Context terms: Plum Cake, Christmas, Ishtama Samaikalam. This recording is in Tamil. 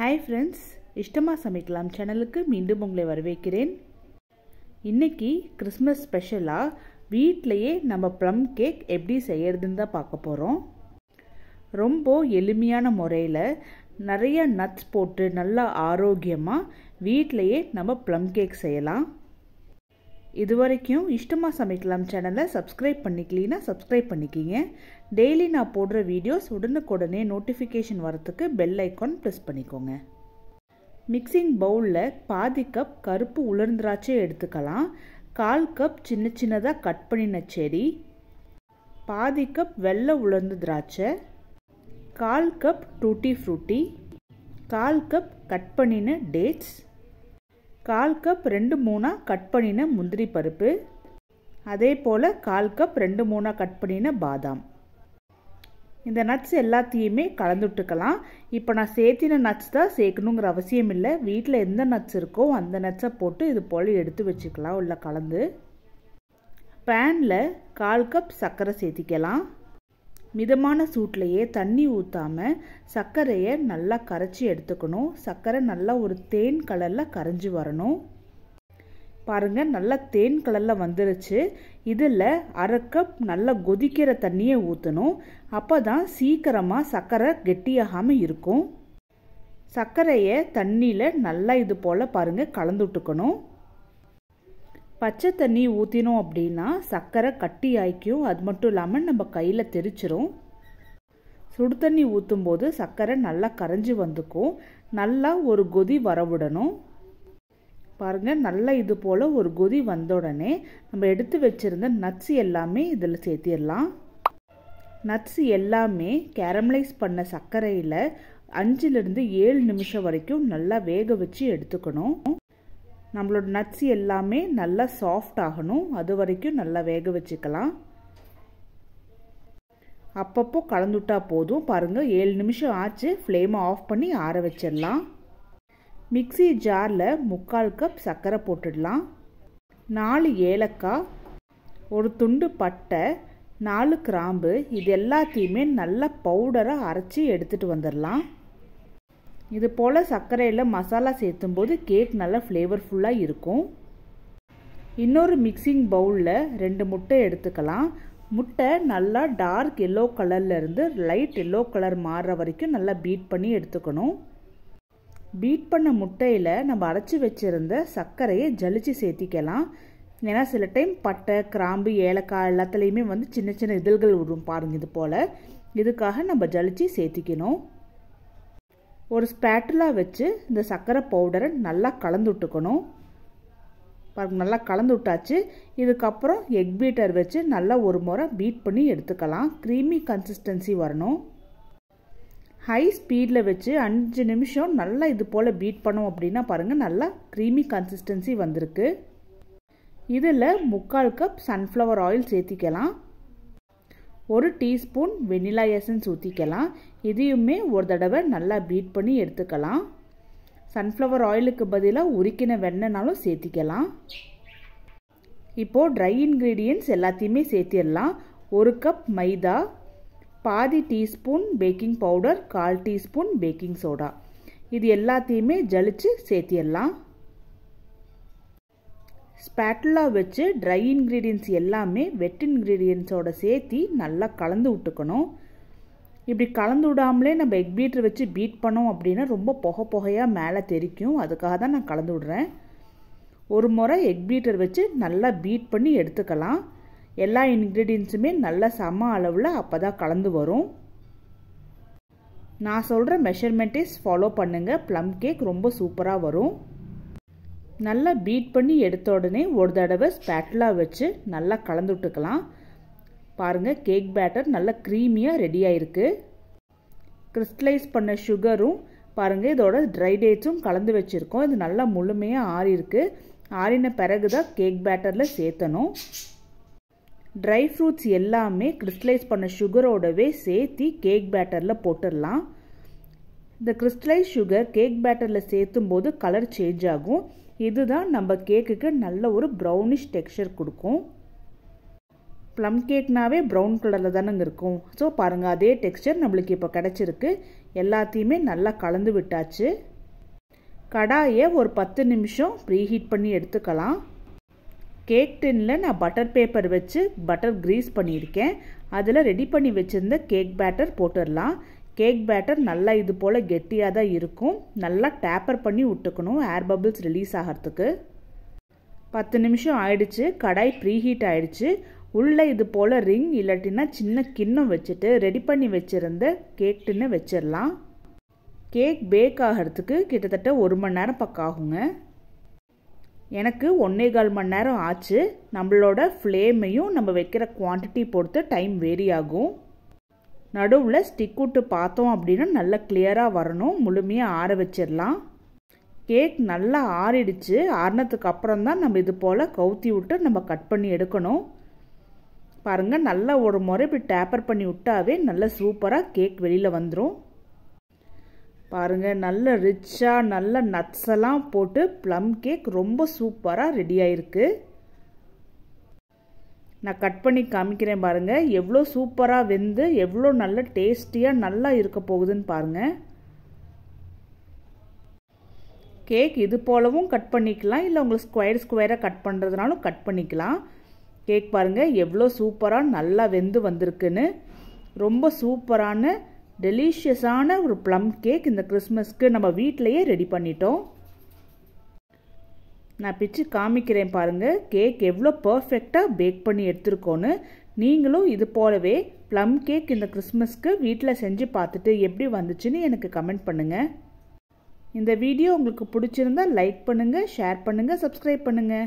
Hi friends, Ishtama Samaikalam channel ku meendum ungalai varuvekkiren. Inniki Christmas special ah veetlaye nama plum cake eppadi seiyiradhunda paakaporom. Rombo elumiyana moraiyila nariya nuts pottu nalla aarogyama veetlaye nama plum cake seiyalam. இதுவரைக்கும் இஷ்டமா சமைக்கலாம் சேனலை சப்ஸ்கிரைப் பண்ணிக்கலீனா சப்ஸ்கிரைப் பண்ணிக்கிங்க. டெய்லி நான் போடுற வீடியோஸ் உடனுக்குடனே நோட்டிஃபிகேஷன் வரதுக்கு பெல் ஐக்கான் ப்ரெஸ் பண்ணிக்கோங்க. மிக்சிங் பவுலில் பாதி கப் கருப்பு உலர்ந்திராட்சை எடுத்துக்கலாம். கால் கப் சின்ன சின்னதாக கட் பண்ணின செரி, பாதி கப் வெள்ளை உலர்ந்து திராட்சை, கால் கப் டூட்டி ஃப்ரூட்டி, கால் கப் கட் பண்ணின டேட்ஸ், கால் கப் 2-3 கட் பண்ணின முந்திரி பருப்பு, அதே போல் கால் கப் 2-3 கட் பண்ணின பாதாம். இந்த நட்ஸ் எல்லாத்தையுமே கலந்துட்டுக்கலாம். இப்போ நான் சேர்த்தின நட்ஸ் தான் சேர்க்கணுங்கிற அவசியம் இல்லை. வீட்டில் எந்த நட்ஸ் இருக்கோ அந்த நட்ஸை போட்டு இது போல் எடுத்து வச்சுக்கலாம். உள்ள கலந்து பேனில் கால் கப் சர்க்கரை சேர்த்திக்கலாம். மிதமான சூட்லேயே தண்ணி ஊற்றாமல் சர்க்கரையை நல்லா கரைச்சி எடுத்துக்கணும். சர்க்கரை நல்லா ஒரு தேன் கலரில் கரைஞ்சி வரணும். பாருங்கள், நல்லா தேன் கலரில் வந்துருச்சு. இதில் அரை கப் நல்லா கொதிக்கிற தண்ணியை ஊற்றணும். அப்போ தான் சீக்கிரமாக சர்க்கரை கெட்டியாகாமல் இருக்கும். சர்க்கரையை தண்ணியில் நல்லா இது போல் பாருங்கள் கலந்துட்டுக்கணும். பச்சை தண்ணி ஊற்றினோம் அப்படின்னா சர்க்கரை கட்டி ஆயிக்கும். அது மட்டும் இல்லாமல் நம்ம கையில் தெரிச்சிரும். சுடு தண்ணி ஊற்றும் போது சர்க்கரை நல்லா கரைஞ்சி வந்துக்கும். நல்லா ஒரு கொதி வரவிடணும். பாருங்கள், நல்லா இது போல் ஒரு கொதி வந்த உடனே நம்ம எடுத்து வச்சுருந்த நட்ஸ் எல்லாமே இதில் சேர்த்திடலாம். நட்ஸ் எல்லாமே கேரமலைஸ் பண்ண சர்க்கரையில் 5-7 நிமிஷம் வரைக்கும் நல்லா வேக வச்சு எடுத்துக்கணும். நம்மளோட நட்ஸ் எல்லாமே நல்லா சாஃப்ட் ஆகணும். அது வரைக்கும் நல்லா வேக வச்சுக்கலாம். அப்பப்போ கலந்துட்டா போதும். பாருங்கள், 7 நிமிஷம் ஆச்சு. ஃப்ளேமை ஆஃப் பண்ணி ஆற வச்சிடலாம். மிக்சி ஜாரில் 3/4 கப் சர்க்கரை போட்டுடலாம். 4 ஏலக்காய், ஒரு துண்டு பட்டை, 4 கிராம்பு, இது எல்லாத்தையுமே நல்லா பவுடராக அரைச்சி எடுத்துகிட்டு வந்துடலாம். இது போல் சர்க்கரையில் மசாலா சேர்த்தும் போது கேக் நல்லா ஃப்ளேவர்ஃபுல்லாக இருக்கும். இன்னொரு மிக்சிங் பவுலில் 2 முட்டை எடுத்துக்கலாம். முட்டை நல்லா டார்க் எல்லோ கலர்லேருந்து லைட் எல்லோ கலர் மாறுற வரைக்கும் நல்லா பீட் பண்ணி எடுத்துக்கணும். பீட் பண்ண முட்டையில் நம்ம அரைச்சி வச்சுருந்த சர்க்கரையை ஜலிச்சு சேர்த்திக்கலாம். ஏன்னா சில டைம் பட்டை, கிராம்பு, ஏலக்காய் எல்லாத்துலேயுமே வந்து சின்ன சின்ன இதழ்கள் விடும். பாருங்கள், இது போல் இதுக்காக நம்ம ஜலிச்சு சேர்த்திக்கணும். ஒரு ஸ்பேட்டலா வச்சு இந்த சர்க்கரை பவுடரை நல்லா கலந்துட்டுக்கணும். பாருங்கள், நல்லா கலந்துட்டாச்சு. இதுக்கப்புறம் எக் பீட்டர் வச்சு நல்லா ஒரு முறை பீட் பண்ணி எடுத்துக்கலாம். க்ரீமி கன்சிஸ்டன்சி வரணும். ஹை ஸ்பீடில் வச்சு 5 நிமிஷம் நல்லா இது போல் பீட் பண்ணோம் அப்படின்னா பாருங்கள், நல்லா க்ரீமி கன்சிஸ்டன்சி வந்திருக்கு. இதில் 3/4 கப் சன்ஃப்ளவர் ஆயில் சேர்த்திக்கலாம். 1 டீஸ்பூன் வெனிலா எசன்ஸ் ஊற்றிக்கலாம். இதையுமே ஒரு தடவை நல்லா பீட் பண்ணி எடுத்துக்கலாம். சன்ஃப்ளவர் ஆயிலுக்கு பதிலாக உரிக்கின வெண்ணெய்னாலும் சேர்த்திக்கலாம். இப்போது ட்ரை இன்க்ரீடியன்ட்ஸ் எல்லாத்தையுமே சேர்த்திடலாம். 1 கப் மைதா, பாதி teaspoon baking powder, 1/4 teaspoon baking soda, இது எல்லாத்தையுமே ஜலிச்சு சேர்த்திடலாம். ஸ்பேட்டலா வச்சு ட்ரை இன்க்ரீடியன்ட்ஸ் எல்லாமே வெட் இன்க்ரீடியன்ட்ஸோட சேர்த்தி நல்லா கலந்து விட்டுக்கணும். இப்படி கலந்து விடாமலே நம்ம எக் பீட்டர் வச்சு பீட் பண்ணோம் அப்படின்னா ரொம்ப புகையாக மேலே தெரிக்கும். அதுக்காக தான் நான் கலந்து விடுறேன். ஒரு முறை எக் பீட்டர் வச்சு நல்லா பீட் பண்ணி எடுத்துக்கலாம். எல்லா இன்க்ரீடியன்ஸுமே நல்லா சம அளவில் அப்போ தான் கலந்து வரும். நான் சொல்கிற மெஷர்மெண்ட்டே ஃபாலோ பண்ணுங்கள். ப்ளம் கேக் ரொம்ப சூப்பராக வரும். நல்லா பீட் பண்ணி எடுத்த உடனே ஒரு தடவை ஸ்பேட்டலா வச்சு நல்லா கலந்துட்டுக்கலாம். பாருங்கள், கேக் பேட்டர் நல்லா க்ரீமியாக ரெடி ஆகிருக்கு. கிறிஸ்டலைஸ் பண்ண சுகரும் பாருங்கள், இதோட ட்ரை டேட்ஸும் கலந்து வச்சுருக்கோம். இது நல்லா முழுமையாக ஆறியிருக்கு. ஆறின பிறகு தான் கேக் பேட்டரில் சேர்த்தணும். ட்ரை ஃப்ரூட்ஸ் எல்லாமே கிறிஸ்டலைஸ் பண்ண சுகரோடவே சேர்த்தி கேக் பேட்டரில் போட்டுடலாம். இந்த கிறிஸ்டலைஸ் சுகர் கேக் பேட்டரில் சேர்த்தும் போது கலர் சேஞ்ச் ஆகும். இதுதான் நம்ம கேக்குக்கு நல்ல ஒரு ப்ரௌனிஷ் டெக்ஸ்சர் கொடுக்கும். ப்ளம் கேக்னாவே ப்ரௌன் கலரில் தானேங்க இருக்கும். ஸோ பாருங்கள், அதே டெக்ஸ்சர் நம்மளுக்கு இப்போ கிடச்சிருக்கு. எல்லாத்தையுமே நல்லா கலந்து விட்டாச்சு. கடாயை ஒரு 10 நிமிஷம் ப்ரீஹீட் பண்ணி எடுத்துக்கலாம். கேக் டின்னில் நான் பட்டர் பேப்பர் வச்சு பட்டர் க்ரீஸ் பண்ணியிருக்கேன். அதில் ரெடி பண்ணி வச்சுருந்த கேக் பேட்டர் போட்டுடலாம். கேக் பேட்டர் நல்லா இது போல் கெட்டியாக தான் இருக்கும். நல்லா டேப்பர் பண்ணி விட்டுக்கணும் ஏர் பபிள்ஸ் ரிலீஸ் ஆகிறதுக்கு. 10 நிமிஷம் ஆயிடுச்சு. கடாய் ப்ரீஹீட் ஆயிடுச்சு. உள்ளே இது போல் ரிங் இல்லாட்டினா சின்ன கிண்ணம் வச்சுட்டு ரெடி பண்ணி வச்சுருந்த கேக் டின்னை வச்சிடலாம். கேக் பேக் ஆகிறதுக்கு கிட்டத்தட்ட 1 மணி நேரம் பக்கம் ஆகுங்க. எனக்கு 1.25 மணி நேரம் ஆச்சு. நம்மளோட ஃப்ளேமையும் நம்ம வைக்கிற குவான்டிட்டி பொறுத்து டைம் வேரி ஆகும். நடுவில் ஸ்டிக் விட்டு பார்த்தோம் அப்படின்னா நல்லா கிளியராக வரணும். முழுமையாக ஆற வச்சிடலாம். கேக் நல்லா ஆறிடுச்சு. ஆறினதுக்கு அப்புறம் தான் நம்ம இது போல் கவுத்தி விட்டு நம்ம கட் பண்ணி எடுக்கணும். பாருங்கள், நல்லா ஒரு முறை இப்படி டேப்பர் பண்ணி விட்டாவே நல்லா சூப்பராக கேக் வெளியில் வந்துடும். பாருங்கள், நல்ல ரிச்சாக நல்ல நட்ஸ் எல்லாம் போட்டு ப்ளம் கேக் ரொம்ப சூப்பராக ரெடி ஆகிருக்கு. நான் கட் பண்ணி காமிக்கிறேன் பாருங்கள், எவ்வளோ சூப்பராக வெந்து எவ்வளோ நல்ல டேஸ்டியாக நல்லா இருக்க போகுதுன்னு பாருங்கள். கேக் இது போலவும் கட் பண்ணிக்கலாம், இல்லை உங்களுக்கு ஸ்கொயராக கட் பண்ணுறதுனாலும் கட் பண்ணிக்கலாம். கேக் பாருங்கள் எவ்வளோ சூப்பராக நல்லா வெந்து வந்திருக்குன்னு. ரொம்ப சூப்பரான டெலிஷியஸான ஒரு ப்ளம் கேக் இந்த கிறிஸ்மஸ்க்கு நம்ம வீட்டிலையே ரெடி பண்ணிட்டோம். நான் பிச்சு காமிக்கிறேன் பாருங்கள் கேக் எவ்வளோ பர்ஃபெக்டாக பேக் பண்ணி எடுத்துருக்கோன்னு. நீங்களும் இது போலவே ப்ளம் கேக் இந்த கிறிஸ்மஸ்க்கு வீட்டில் செஞ்சு பார்த்துட்டு எப்படி வந்துச்சுன்னு எனக்கு கமெண்ட் பண்ணுங்கள். இந்த வீடியோ உங்களுக்கு பிடிச்சிருந்தா லைக் பண்ணுங்கள், ஷேர் பண்ணுங்கள், சப்ஸ்கிரைப் பண்ணுங்கள்.